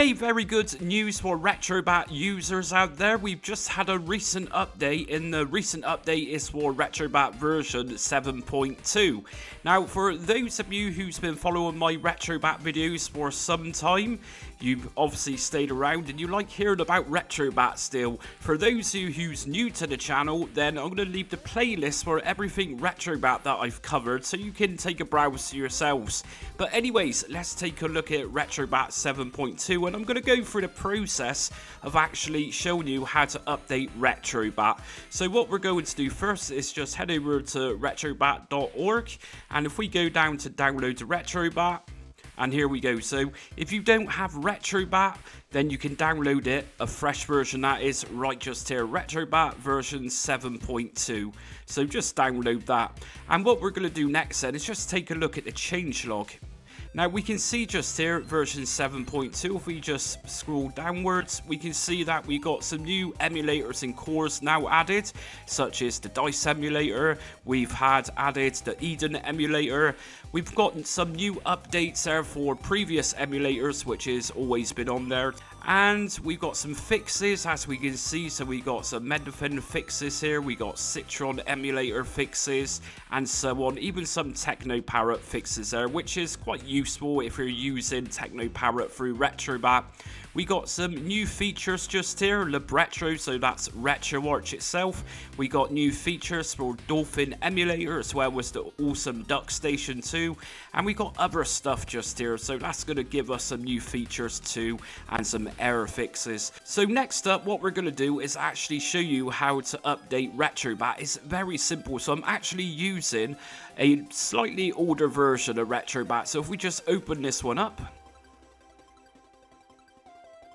Okay, very good news for Retrobat users out there. We've just had a recent update, and the recent update is for Retrobat version 7.2. Now, for those of you who's been following my Retrobat videos for some time, you've obviously stayed around and you like hearing about Retrobat still. For those of you who's new to the channel, then I'm going to leave the playlist for everything Retrobat that I've covered, so you can take a browse yourselves. But anyways, let's take a look at Retrobat 7.2, and I'm going to go through the process of actually showing you how to update Retrobat. So what we're going to do first is just head over to retrobat.org, and if we go down to download Retrobat, and here we go. So if you don't have Retrobat, then you can download it, a fresh version that is, right just here, Retrobat version 7.2. So just download that. And what we're gonna do next then is just take a look at the changelog. Now we can see just here version 7.2, if we just scroll downwards, we can see that we got some new emulators and cores now added, such as the DICE emulator, we've had added the Eden emulator, we've gotten some new updates there for previous emulators, which has always been on there. And we've got some fixes, as we can see. So we got some Mednafen fixes here, we got Citron emulator fixes, and so on. Even some TeknoParrot fixes there, which is quite useful if you're using TeknoParrot through Retrobat. We got some new features just here, Libretro, so that's RetroArch itself. We got new features for Dolphin emulator, as well as the awesome Duck Station too. And we got other stuff just here, so that's going to give us some new features too, and some error fixes. So next up, what we're going to do is actually show you how to update Retrobat. It's very simple. So I'm actually using a slightly older version of Retrobat. So if we just open this one up,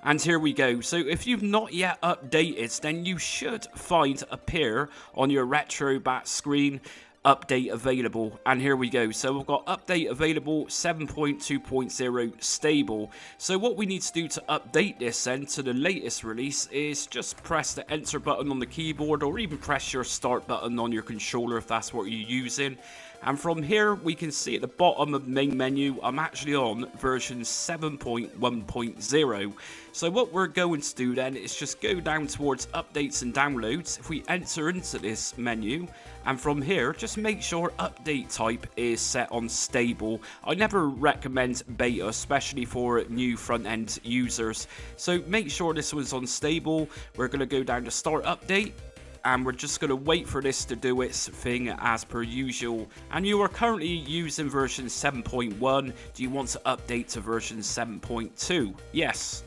and here we go. So if you've not yet updated, then you should find appear on your Retrobat screen, update available, and here we go. So we've got update available 7.2.0 stable. So what we need to do to update this then to the latest release is just press the enter button on the keyboard, or even press your start button on your controller if that's what you're using. And from here we can see at the bottom of the main menu, I'm actually on version 7.1.0. So what we're going to do then is just go down towards updates and downloads. If we enter into this menu, and from here just make sure update type is set on stable. I never recommend beta, especially for new front-end users. So make sure this one's on stable. We're going to go down to start update, and we're just going to wait for this to do its thing as per usual. And you are currently using version 7.1. Do you want to update to version 7.2? Yes.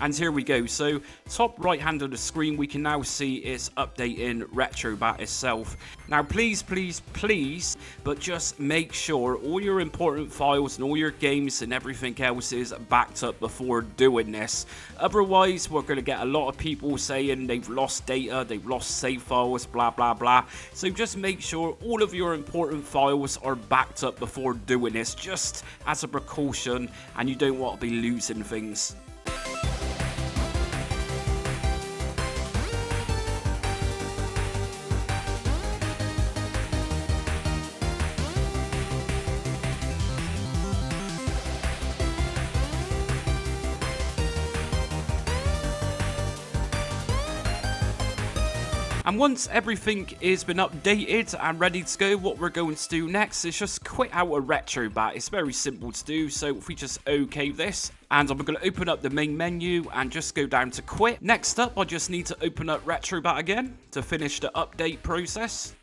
And here we go. So top right hand of the screen, we can now see it's updating Retrobat itself. Now please, but just make sure all your important files and all your games and everything else is backed up before doing this. Otherwise, we're going to get a lot of people saying they've lost data, they've lost save files, blah, blah, blah. So just make sure all of your important files are backed up before doing this, just as a precaution, and you don't want to be losing things. And once everything has been updated and ready to go, what we're going to do next is just quit out a Retrobat. It's very simple to do, so if we just OK this, and I'm going to open up the main menu and just go down to quit. Next up, I just need to open up Retrobat again to finish the update process.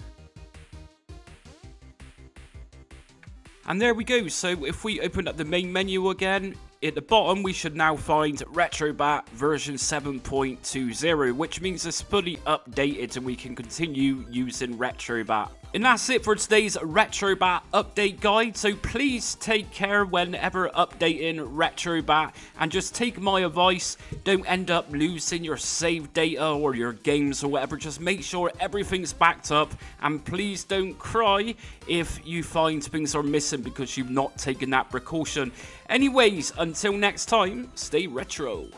And there we go. So if we open up the main menu again, at the bottom we should now find Retrobat version 7.20, which means it's fully updated and we can continue using Retrobat. And that's it for today's Retrobat update guide. So please take care whenever updating Retrobat, and just take my advice, don't end up losing your save data or your games or whatever. Just make sure everything's backed up, and please don't cry if you find things are missing because you've not taken that precaution. Anyways, until next time, stay retro.